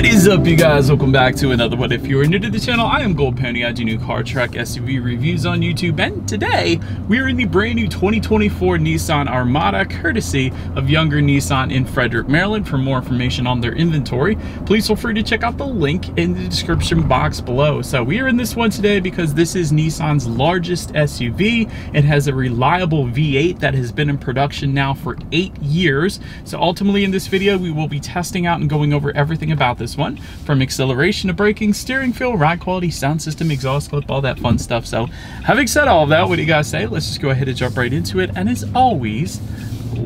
What is up, you guys? Welcome back to another one. If you are new to the channel, I am Gold Pony. I do new car, truck, SUV reviews on YouTube, and today we are in the brand new 2024 Nissan Armada, courtesy of Younger Nissan in Frederick, Maryland. For more information on their inventory, please feel free to check out the link in the description box below. So we are in this one today because this is Nissan's largest SUV. It has a reliable V8 that has been in production now for 8 years. So ultimately in this video, we will be testing out and going over everything about this one, from acceleration to braking, steering feel, ride quality, sound system, exhaust clip, all that fun stuff. So having said all of that, what do you guys say? Let's just go ahead and jump right into it, and as always,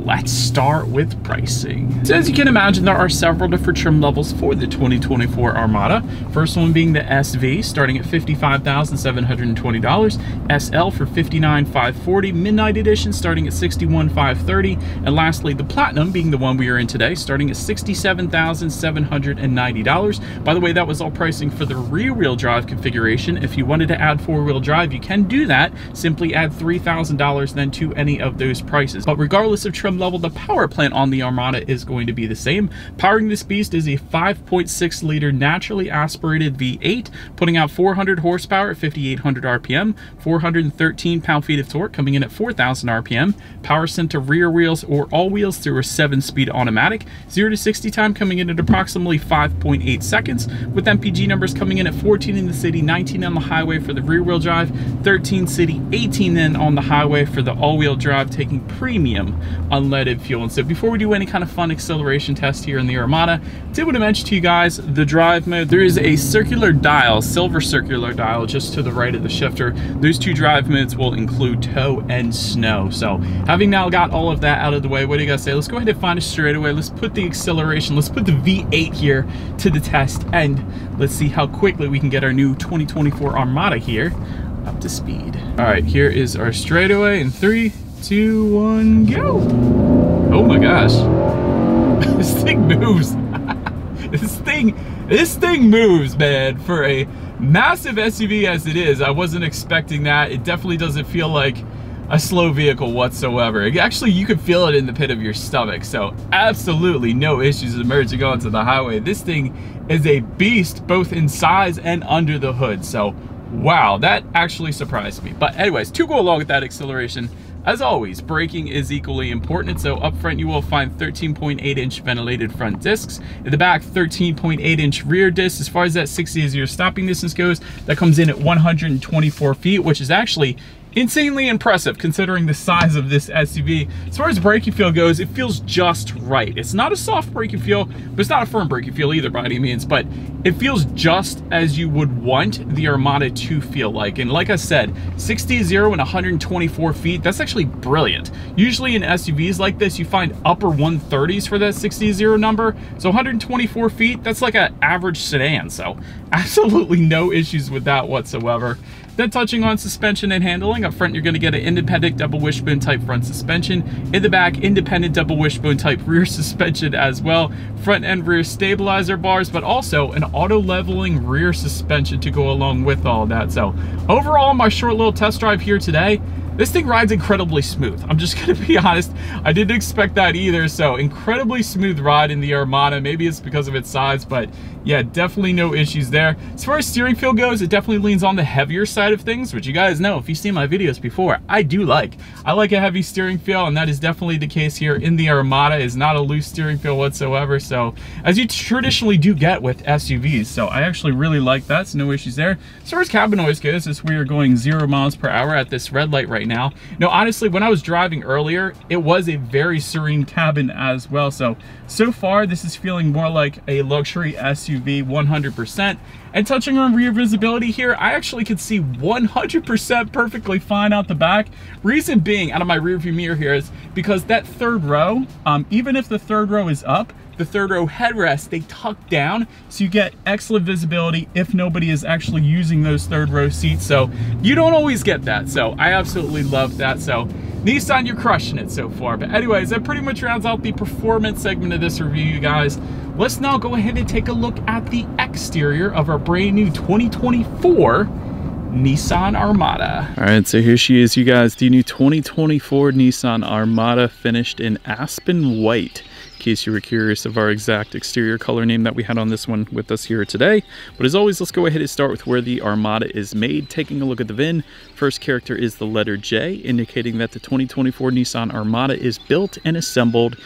let's start with pricing. So as you can imagine, there are several different trim levels for the 2024 Armada. First one being the SV, starting at $55,720, SL for $59,540, Midnight Edition starting at $61,530, and lastly the Platinum, being the one we are in today, starting at $67,790. By the way, that was all pricing for the rear-wheel drive configuration. If you wanted to add four-wheel drive, you can do that. Simply add $3,000 then to any of those prices. But regardless of trim level, the power plant on the Armada is going to be the same. Powering this beast is a 5.6 liter naturally aspirated V8, putting out 400 horsepower at 5,800 RPM, 413 pound-feet of torque, coming in at 4,000 RPM. Power sent to rear wheels or all wheels through a 7-speed automatic. 0 to 60 time coming in at approximately 5.8 seconds, with MPG numbers coming in at 14 in the city, 19 on the highway for the rear-wheel drive, 13 city, 18 then on the highway for the all-wheel drive, taking premium unleaded fuel. And so before we do any kind of fun acceleration test here in the Armada, did want to mention to you guys the drive mode. There is a circular dial, silver circular dial, just to the right of the shifter. Those two drive modes will include tow and snow. So having now got all of that out of the way, what do you guys say? Let's go ahead and find a straightaway. Let's put the acceleration, let's put the V8 here to the test, and let's see how quickly we can get our new 2024 Armada here up to speed. All right, here is our straightaway in 3, 2, 1, go. Oh my gosh. This thing moves. This thing moves, man. For a massive SUV as it is, I wasn't expecting that. It definitely doesn't feel like a slow vehicle whatsoever. Actually, you can feel it in the pit of your stomach. So absolutely no issues emerging onto the highway. This thing is a beast, both in size and under the hood. So wow, that actually surprised me. But anyways, to go along with that acceleration, as always, braking is equally important. So up front, you will find 13.8-inch ventilated front discs. In the back, 13.8-inch rear discs. As far as that 60-year stopping distance goes, that comes in at 124 feet, which is actually insanely impressive considering the size of this SUV. As far as braking feel goes, it feels just right. It's not a soft braking feel, but it's not a firm braking feel either by any means, but it feels just as you would want the Armada to feel like. And like I said, 60-0 and 124 feet, that's actually brilliant. Usually in SUVs like this, you find upper 130s for that 60-0 number. So 124 feet, that's like an average sedan. So absolutely no issues with that whatsoever. Then touching on suspension and handling, up front you're going to get an independent double wishbone type front suspension. In the back, independent double wishbone type rear suspension as well. Front and rear stabilizer bars, but also an auto leveling rear suspension to go along with all that. So overall, my short little test drive here today, this thing rides incredibly smooth. I'm just gonna be honest, I didn't expect that either. So incredibly smooth ride in the Armada. Maybe it's because of its size, but yeah, definitely no issues there. As far as steering feel goes, it definitely leans on the heavier side of things, which you guys know, if you've seen my videos before, I like a heavy steering feel, and that is definitely the case here in the Armada. Is not a loose steering feel whatsoever. So as you traditionally do get with SUVs. So I actually really like that, so no issues there. As far as cabin noise goes, as we are going 0 miles per hour at this red light right now. No, honestly, when I was driving earlier, it was a very serene cabin as well. So far, this is feeling more like a luxury SUV 100%. And touching on rear visibility here, I actually could see 100% perfectly fine out the back. Reason being, out of my rear view mirror here, is because that third row, even if the third row is up, the third row headrest, they tuck down, so you get excellent visibility if nobody is actually using those third row seats. So you don't always get that, so I absolutely love that. So Nissan, you're crushing it so far. But anyways, that pretty much rounds out the performance segment of this review, you guys. Let's now go ahead and take a look at the exterior of our brand new 2024 Nissan Armada. All right, so here she is, you guys, the new 2024 Nissan Armada, finished in aspen white. In case you were curious of our exact exterior color name that we had on this one with us here today. But as always, let's go ahead and start with where the Armada is made. Taking a look at the VIN, first character is the letter J, indicating that the 2024 Nissan Armada is built and assembled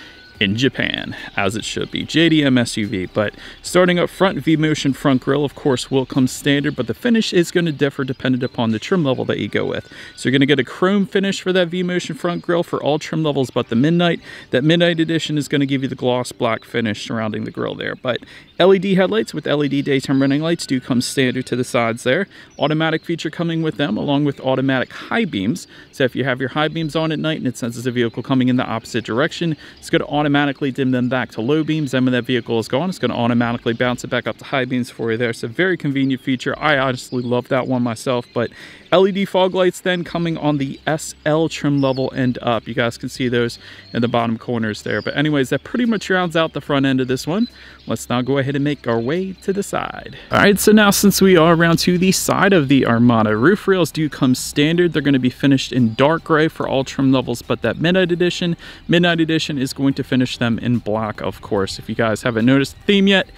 in Japan, as it should be. JDM SUV. But starting up front, V-Motion front grille, of course, will come standard, but the finish is going to differ dependent upon the trim level that you go with. So you're going to get a chrome finish for that V-Motion front grille for all trim levels but the Midnight. That Midnight edition is going to give you the gloss black finish surrounding the grille there. But LED headlights with LED daytime running lights do come standard to the sides there. Automatic feature coming with them, along with automatic high beams. So if you have your high beams on at night and it senses a vehicle coming in the opposite direction, it's going to automatically dim them back to low beams. Then when that vehicle is gone, it's going to automatically bounce it back up to high beams for you there. It's a very convenient feature. I honestly love that one myself. But LED fog lights then coming on the SL trim level and up. You guys can see those in the bottom corners there. But anyways, that pretty much rounds out the front end of this one. Let's now go ahead and make our way to the side. All right, so now since we are around to the side of the Armada, roof rails do come standard. They're going to be finished in dark gray for all trim levels but that Midnight edition. Midnight edition is going to finish them in black, of course. If you guys haven't noticed the theme yet,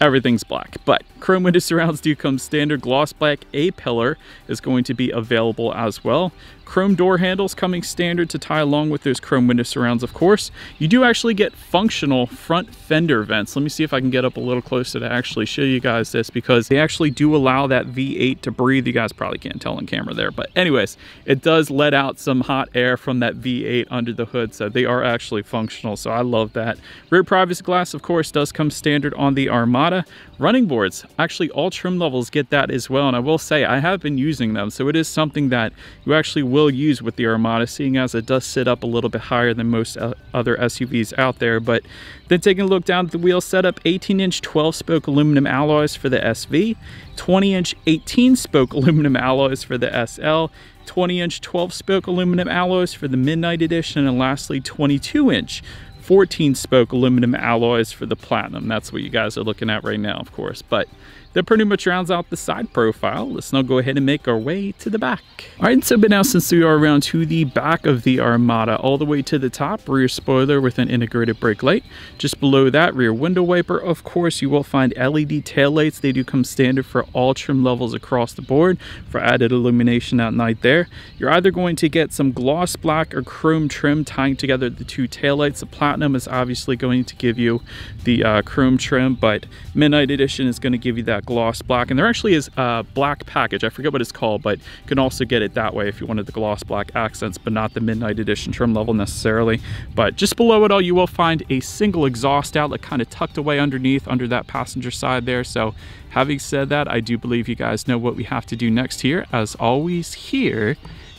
everything's black. But chrome window surrounds do come standard. Gloss black A-pillar is going to be available as well. Chrome door handles coming standard to tie along with those chrome window surrounds, of course. You do actually get functional front fender vents. Let me see if I can get up a little closer to actually show you guys this, because they actually do allow that V8 to breathe. You guys probably can't tell on camera there, but anyways, it does let out some hot air from that V8 under the hood, so they are actually functional, so I love that. Rear privacy glass, of course, does come standard on the Armada. Running boards, actually all trim levels get that as well, and I will say I have been using them, so it is something that you actually will use with the Armada, seeing as it does sit up a little bit higher than most other SUVs out there. But then taking a look down at the wheel setup, 18-inch 12-spoke aluminum alloys for the SV, 20-inch 18-spoke aluminum alloys for the SL, 20-inch 12-spoke aluminum alloys for the Midnight edition, and lastly 22-inch 14-spoke aluminum alloys for the Platinum. That's what you guys are looking at right now, of course. But that pretty much rounds out the side profile. Let's now go ahead and make our way to the back. All right, so but now since we are around to the back of the Armada, all the way to the top, rear spoiler with an integrated brake light. Just below that, rear window wiper. Of course, you will find LED taillights. They do come standard for all trim levels across the board for added illumination at night there. You're either going to get some gloss black or chrome trim tying together the two taillights. The Platinum is obviously going to give you the chrome trim, but Midnight Edition is going to give you that gloss black. And there actually is a black package, I forget what it's called, but you can also get it that way if you wanted the gloss black accents, but not the Midnight Edition trim level necessarily. But just below it all, you will find a single exhaust outlet kind of tucked away underneath, under that passenger side there. So having said that, I do believe you guys know what we have to do next here. As always, here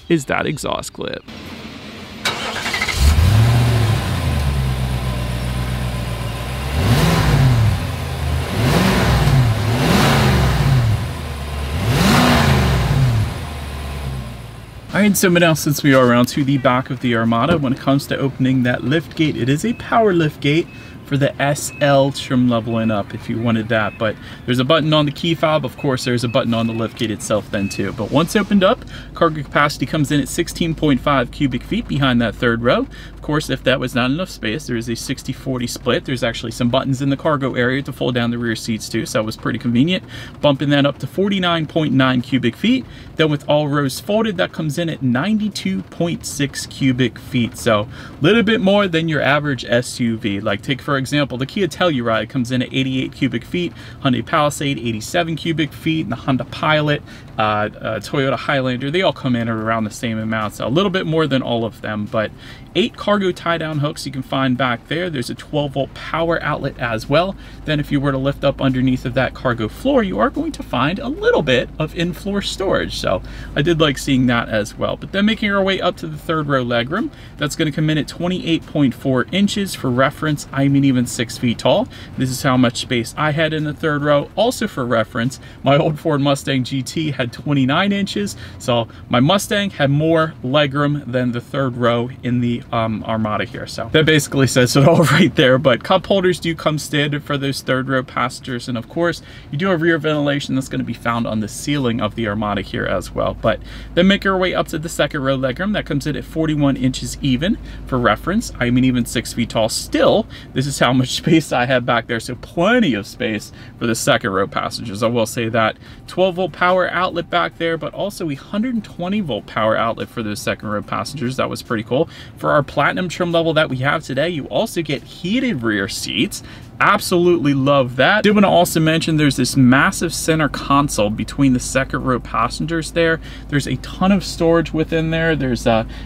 is that exhaust clip. Alright, so now since we are around to the back of the Armada, when it comes to opening that lift gate, it is a power lift gate for the SL trim level and up if you wanted that. But there's a button on the key fob, of course. There's a button on the lift gate itself then too. But once opened up, cargo capacity comes in at 16.5 cubic feet behind that third row. Of course, if that was not enough space, there is a 60-40 split. There's actually some buttons in the cargo area to fold down the rear seats too, so that was pretty convenient. Bumping that up to 49.9 cubic feet. Then with all rows folded, that comes in at 92.6 cubic feet. So a little bit more than your average SUV. Like take for example, the Kia Telluride comes in at 88 cubic feet, Hyundai Palisade 87 cubic feet, and the Honda Pilot, Toyota Highlander, they all come in at around the same amount, so a little bit more than all of them. But 8 cargo tie-down hooks you can find back there. There's a 12-volt power outlet as well. Then if you were to lift up underneath of that cargo floor, you are going to find a little bit of in-floor storage, so I did like seeing that as well. But then making our way up to the third row legroom, that's going to come in at 28.4 inches. For reference, I mean, even 6 feet tall. This is how much space I had in the third row. Also for reference, my old Ford Mustang GT had 29 inches, so my Mustang had more legroom than the third row in the Armada here. So that basically says it all right there, but cup holders do come standard for those third row passengers. And of course, you do have rear ventilation that's gonna be found on the ceiling of the Armada here as well. But then make your way up to the second row legroom. That comes in at 41 inches even. For reference, I mean, even 6 feet tall still, this is how much space I had back there. So plenty of space for the second row passengers. I will say that 12 volt power outlet back there, but also 120 volt power outlet for those second row passengers. That was pretty cool. For our Platinum trim level that we have today, you also get heated rear seats. Absolutely love that. I do want to also mention there's this massive center console between the second row passengers there. There's a ton of storage within there. There's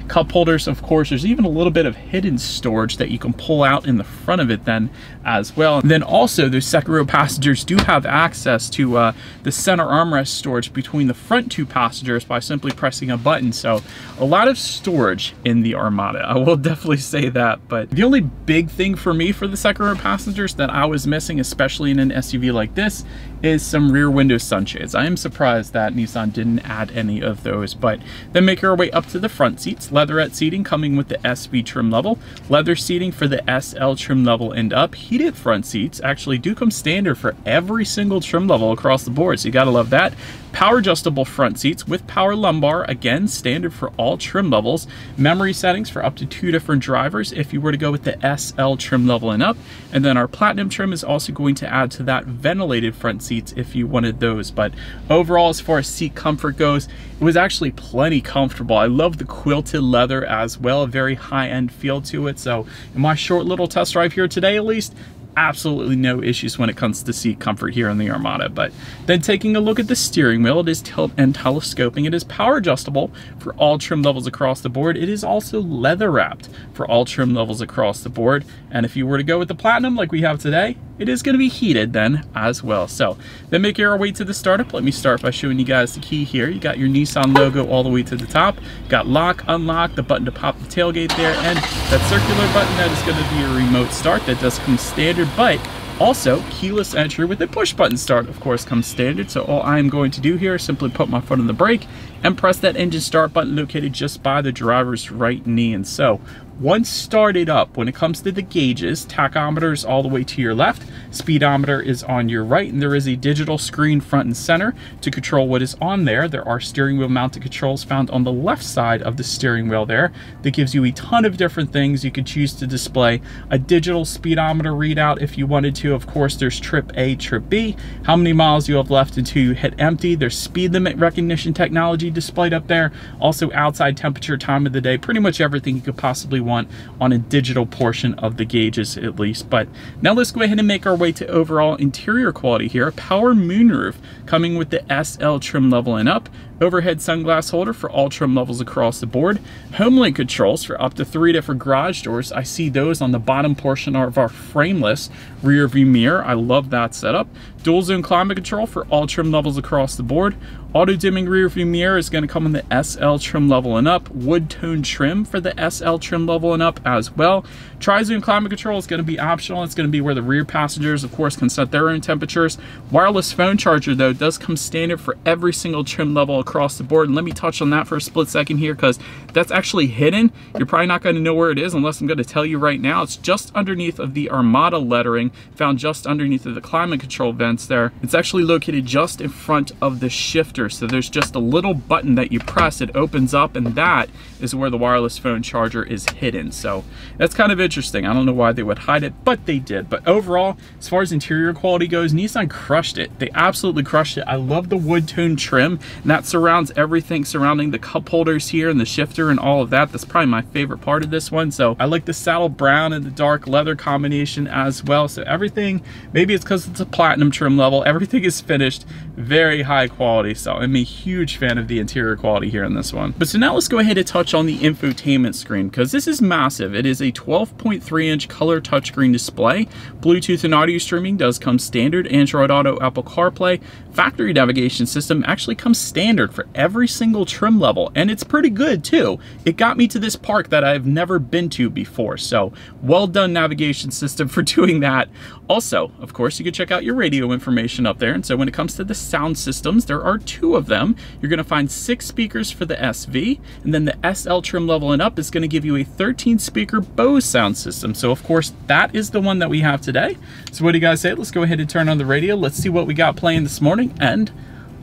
cup holders, of course. There's even a little bit of hidden storage that you can pull out in the front of it then as well. And then also those second row passengers do have access to the center armrest storage between the front two passengers by simply pressing a button. So a lot of storage in the Armada. I will definitely say that. But the only big thing for me for the second row passengers that I was missing, especially in an SUV like this, is some rear window sunshades. I am surprised that Nissan didn't add any of those. But then make your way up to the front seats. Leatherette seating coming with the SV trim level, leather seating for the SL trim level and up. Heated front seats actually do come standard for every single trim level across the board, so you gotta love that. Power adjustable front seats with power lumbar, again, standard for all trim levels. Memory settings for up to 2 different drivers if you were to go with the SL trim level and up. And then our Platinum trim is also going to add to that ventilated front seats if you wanted those. But overall, as far as seat comfort goes, it was actually plenty comfortable. I love the quilted leather as well, a very high-end feel to it. So in my short little test drive here today, at least, absolutely no issues when it comes to seat comfort here in the Armada. But then taking a look at the steering wheel, it is tilt and telescoping. It is power adjustable for all trim levels across the board. It is also leather wrapped for all trim levels across the board. And if you were to go with the Platinum like we have today, it is going to be heated then as well. So then make your way to the startup. Let me start by showing you guys the key here. You got your Nissan logo all the way to the top. Got lock, unlock, the button to pop the tailgate there, and that circular button that is going to be a remote start. That does come standard, but also keyless entry with a push button start, of course, comes standard. So all I'm going to do here is simply put my foot on the brake and press that engine start button located just by the driver's right knee. And so once started up, when it comes to the gauges, tachometer is all the way to your left, speedometer is on your right, and there is a digital screen front and center to control what is on there. There are steering wheel mounted controls found on the left side of the steering wheel there that gives you a ton of different things. You could choose to display a digital speedometer readout if you wanted to. Of course, there's trip A, trip B, how many miles you have left until you hit empty. There's speed limit recognition technology displayed up there. Also outside temperature, time of the day, pretty much everything you could possibly want on a digital portion of the gauges, at least. But now let's go ahead and make our way to overall interior quality here. Power moonroof coming with the SL trim level and up. Overhead sunglass holder for all trim levels across the board. Home link controls for up to 3 different garage doors. I see those on the bottom portion of our frameless rear view mirror. I love that setup. Dual zone climate control for all trim levels across the board. Auto dimming rear view mirror is going to come in the SL trim level and up. Wood tone trim for the SL trim level and up as well. Tri-zone climate control is going to be optional. It's going to be where the rear passengers, of course, can set their own temperatures. Wireless phone charger, though, does come standard for every single trim level across the board. And let me touch on that for a split second here, because that's actually hidden. You're probably not going to know where it is unless I'm going to tell you right now. It's just underneath of the Armada lettering, found just underneath of the climate control vents there. It's actually located just in front of the shifter. So there's just a little button that you press, it opens up, and that is where the wireless phone charger is hidden. So that's kind of interesting. I don't know why they would hide it, but they did. But overall, as far as interior quality goes, Nissan crushed it. They absolutely crushed it. I love the wood tone trim, and that's surrounds everything surrounding the cup holders here and the shifter and all of that. That's probably my favorite part of this one. So I like the saddle brown and the dark leather combination as well. So everything, maybe it's because it's a Platinum trim level, everything is finished very high quality. So I'm a huge fan of the interior quality here in this one. But so now let's go ahead and touch on the infotainment screen, because this is massive. It is a 12.3 inch color touchscreen display. Bluetooth and audio streaming does come standard. Android Auto, Apple CarPlay, factory navigation system actually comes standard standard for every single trim level, and it's pretty good too. It got me to this park that I've never been to before, so well done, navigation system, for doing that. Also, of course, you can check out your radio information up there, and so when it comes to the sound systems, there are two of them. You're going to find 6 speakers for the SV, and then the SL trim level and up is going to give you a 13-speaker Bose sound system. So of course, that is the one that we have today. So what do you guys say? Let's go ahead and turn on the radio. Let's see what we got playing this morning, and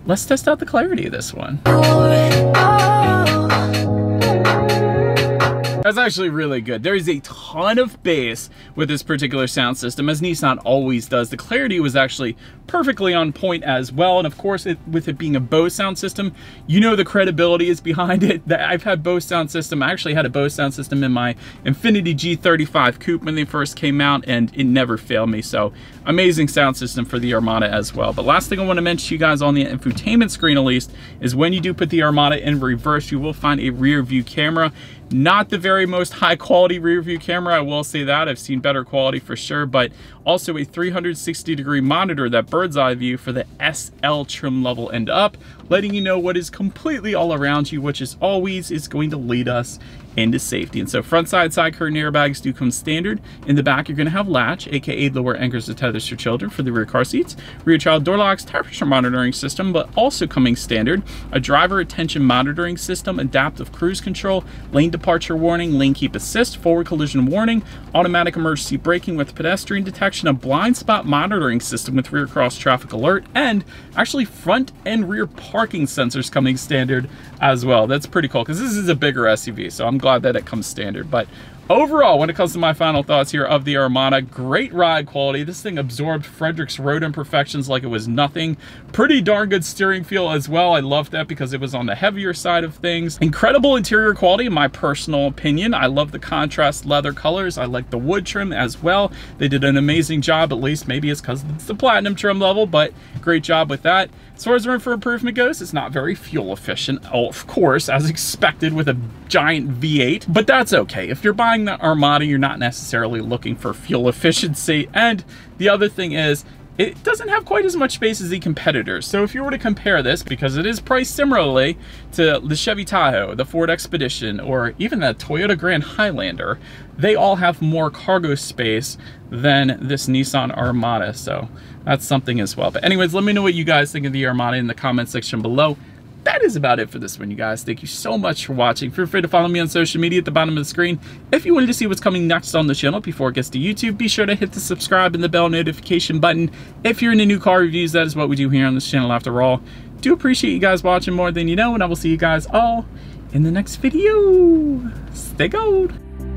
let's test out the clarity of this one. That's actually really good. There is a ton of bass with this particular sound system, as Nissan always does. The clarity was actually perfectly on point as well. And of course, with it being a Bose sound system, you know the credibility is behind it. I've had Bose sound system. I actually had a Bose sound system in my Infiniti G35 coupe when they first came out, and it never failed me. So amazing sound system for the Armada as well. But last thing I want to mention to you guys on the infotainment screen at least is when you do put the Armada in reverse, you will find a rear view camera. Not the very most high quality rear view camera, I will say that. I've seen better quality for sure, but also a 360-degree monitor, that bird's eye view for the SL trim level and up, letting you know what is completely all around you, which is always is going to lead us into safety. And so front side curtain airbags do come standard. In the back, you're going to have latch, aka lower anchors and tethers for children for the rear car seats, rear child door locks, tire pressure monitoring system, but also coming standard, a driver attention monitoring system, adaptive cruise control, lane departure warning, lane keep assist, forward collision warning, automatic emergency braking with pedestrian detection, a blind spot monitoring system with rear cross traffic alert, and actually front and rear parking sensors coming standard as well. That's pretty cool because this is a bigger SUV, so I'm glad that it comes standard. But overall, when it comes to my final thoughts here of the Armada, great ride quality. This thing absorbed Frederick's road imperfections like it was nothing. Pretty darn good steering feel as well. I loved that because it was on the heavier side of things. Incredible interior quality, in my personal opinion. I love the contrast leather colors. I like the wood trim as well. They did an amazing job, at least. Maybe it's because it's the Platinum trim level, but great job with that. As far as room for improvement goes, it's not very fuel efficient, of course, as expected with a giant V8, but that's okay. If you're buying the Armada, you're not necessarily looking for fuel efficiency. And the other thing is, it doesn't have quite as much space as the competitors. So if you were to compare this, because it is priced similarly to the Chevy Tahoe, the Ford Expedition, or even the Toyota Grand Highlander, they all have more cargo space than this Nissan Armada. So that's something as well. But anyways, let me know what you guys think of the Armada in the comment section below. That is about it for this one, you guys. Thank you so much for watching. Feel free to follow me on social media at the bottom of the screen. If you wanted to see what's coming next on the channel before it gets to YouTube, be sure to hit the subscribe and the bell notification button. If you're into new car reviews, that is what we do here on this channel after all. Do appreciate you guys watching more than you know, and I will see you guys all in the next video. Stay gold.